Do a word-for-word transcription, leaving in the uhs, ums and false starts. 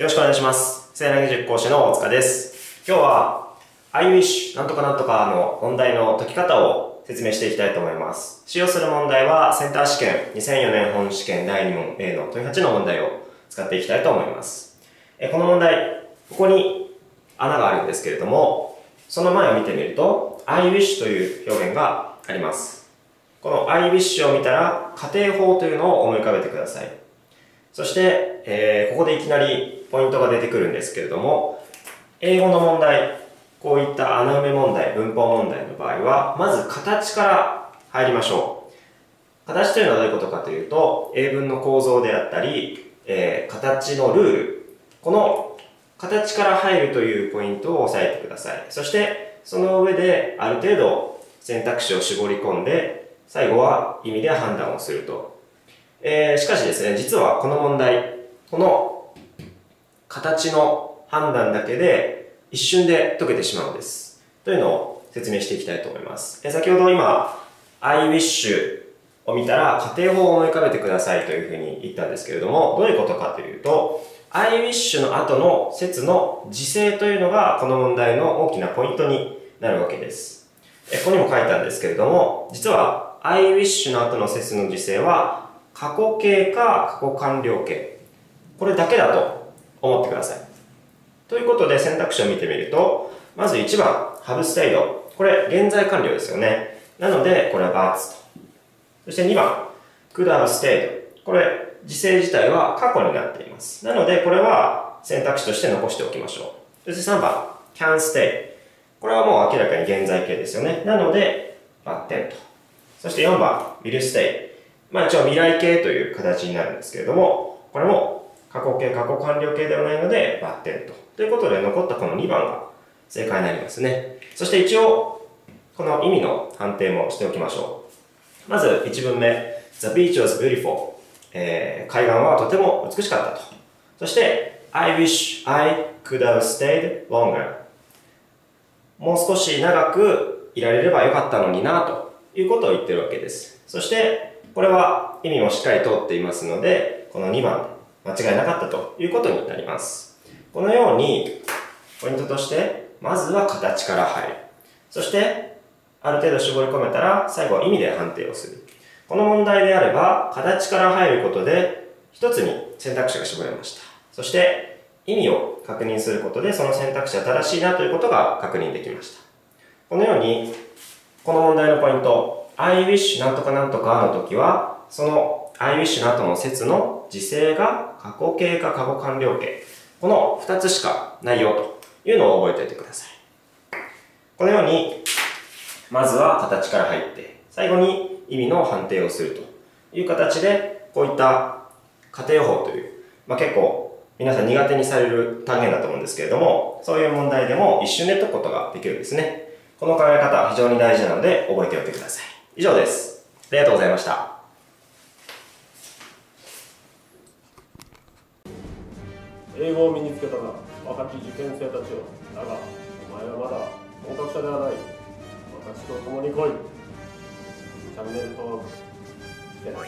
よろしくお願いします。末永塾講師の大塚です。今日は I wish なんとかなんとかの問題の解き方を説明していきたいと思います。使用する問題はセンター試験にせんよねん本試験だいに問 A の問はちの問題を使っていきたいと思います。えこの問題、ここに穴があるんですけれども、その前を見てみると I wish という表現があります。この I wish を見たら仮定法というのを思い浮かべてください。そして、えー、ここでいきなりポイントが出てくるんですけれども、英語の問題、こういった穴埋め問題、文法問題の場合は、まず形から入りましょう。形というのはどういうことかというと、英文の構造であったり、えー、形のルール、この形から入るというポイントを押さえてください。そして、その上である程度選択肢を絞り込んで、最後は意味で判断をすると。えー、しかしですね、実はこの問題、この形の判断だけで一瞬で解けてしまうんです。というのを説明していきたいと思います。え先ほど今、I wish を見たら仮定法を思い浮かべてくださいというふうに言ったんですけれども、どういうことかというと、I wish の後の説の時制というのがこの問題の大きなポイントになるわけです。えここにも書いたんですけれども、実は I wish の後の説の時制は、過去形か過去完了形。これだけだと思ってください。ということで選択肢を見てみると、まずいちばん、have stayed。これ、現在完了ですよね。なので、これは×と。そしてにばん、could have stayed。これ、時制自体は過去になっています。なので、これは選択肢として残しておきましょう。そしてさんばん、can stay。これはもう明らかに現在形ですよね。なので、バッテンと。そしてよんばん、will stay。まあ一応未来形という形になるんですけれども、これも過去形、過去完了形ではないので、バッテンと。ということで残ったこのにばんが正解になりますね。そして一応、この意味の判定もしておきましょう。まずいち文目、The beach was beautiful、えー。海岸はとても美しかったと。そして、I wish I could have stayed longer。もう少し長くいられればよかったのにな、ということを言ってるわけです。そして、これは意味もしっかり通っていますので、このにばんで間違いなかったということになります。このように、ポイントとして、まずは形から入る。そして、ある程度絞り込めたら、最後は意味で判定をする。この問題であれば、形から入ることで、一つに選択肢が絞れました。そして、意味を確認することで、その選択肢は正しいなということが確認できました。このように、この問題のポイント、I wish なんとかなんとかの時は、その I wish の後の説の時制が過去形か過去完了形。このふたつしかないよというのを覚えておいてください。このように、まずは形から入って、最後に意味の判定をするという形で、こういった仮定法という、まあ、結構皆さん苦手にされる単元だと思うんですけれども、そういう問題でも一瞬で解くことができるんですね。この考え方非常に大事なので覚えておいてください。以上です。ありがとうございました。英語を身につけたら若き受験生たちよ。だが、お前はまだ合格者ではない。私と共に来い。チャンネル登録して。はい。